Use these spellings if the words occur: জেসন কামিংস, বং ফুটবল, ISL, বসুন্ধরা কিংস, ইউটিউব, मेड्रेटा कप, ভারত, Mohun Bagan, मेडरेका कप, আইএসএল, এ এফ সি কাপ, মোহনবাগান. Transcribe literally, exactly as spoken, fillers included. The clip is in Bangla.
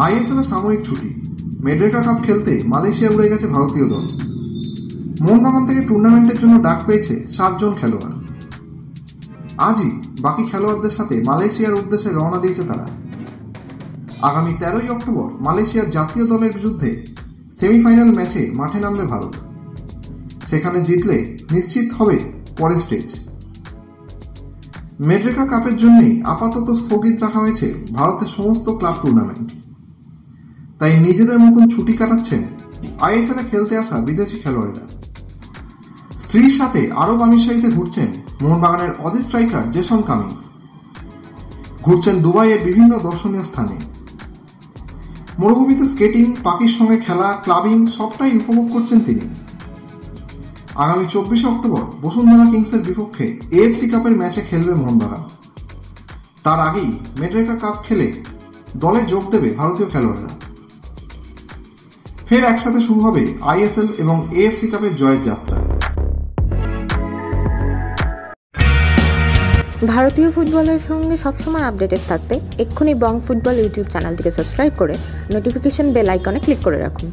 आई एस एल सामयिक छुट्टी मेड्रेटा कप खेलते मालयेशिया उड़े गेছে भारतीय दल। मोहनबागान থেকে টুর্নামেন্টের জন্য ডাক পেয়েছে সাত জন খেলোয়াড়। আজই বাকি খেলোয়াড়দের সাথে মালয়েশিয়ার উদ্দেশ্যে রওনা দিয়েছে তারা। আগামী তেরোই অক্টোবর মালয়েশিয়ার জাতীয় দলের বিরুদ্ধে সেমিফাইনাল ম্যাচে মাঠে নামবে ভারত। সেখানে জিতলে নিশ্চিত হবে পরের স্টেজ। মেডরেকা কাপের জন্যই আপাতত স্থগিত রাখা হয়েছে ভারতের সমস্ত ক্লাব টুর্নামেন্ট। তাই নিজেদের মতন ছুটি কাটাচ্ছেন আইএসএলে খেলতে আসা বিদেশি খেলোয়াড়েরা। স্ত্রীর সাথে আরব আমিরশাহীতে ঘুরছেন মোহনবাগানের অজি স্ট্রাইকার জেসন কামিংস। ঘুরছেন দুবাইয়ের বিভিন্ন দর্শনীয় স্থানে। মরুভূমিতে স্কেটিং, পাখির সঙ্গে খেলা, ক্লাবিং সবটাই উপভোগ করছেন তিনি। আগামী চব্বিশে অক্টোবর বসুন্ধরা কিংসের বিপক্ষে এ এফ সি কাপের ম্যাচে খেলবে মোহনবাগান। তার আগেই মেডরেকা কাপ খেলে দলে যোগ দেবে ভারতীয় খেলোয়াড়রা। ফের একসাথে শুরু হবে আই এস এল এবং এ এফ সি কাপের জয়ের যাত্রা। ভারতীয় ফুটবলের সঙ্গে সবসময় আপডেটেড থাকতে এক্ষুনি বং ফুটবল ইউটিউব চ্যানেলটিকে সাবস্ক্রাইব করে নোটিফিকেশন বেল আইকনে ক্লিক করে রাখুন।